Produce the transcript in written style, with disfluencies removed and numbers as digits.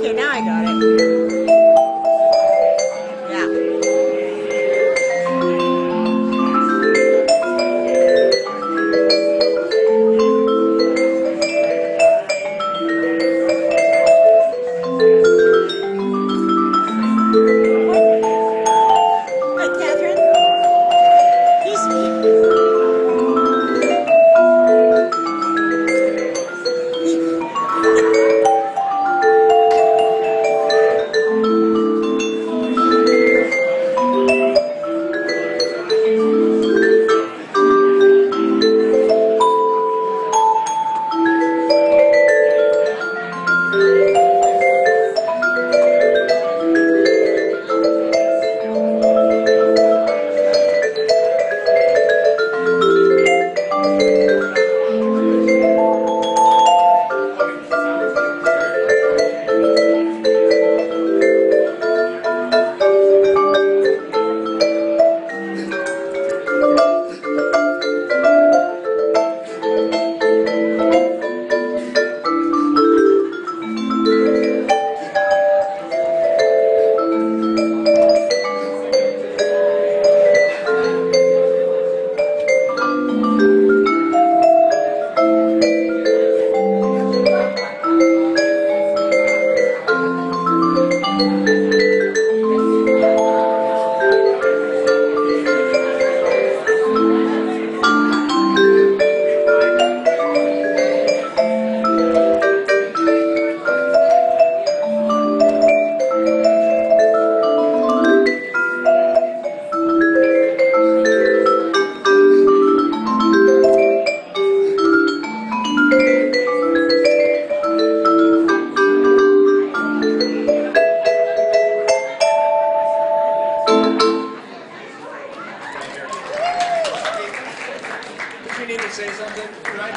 Okay, now I got it. You need to say something, right?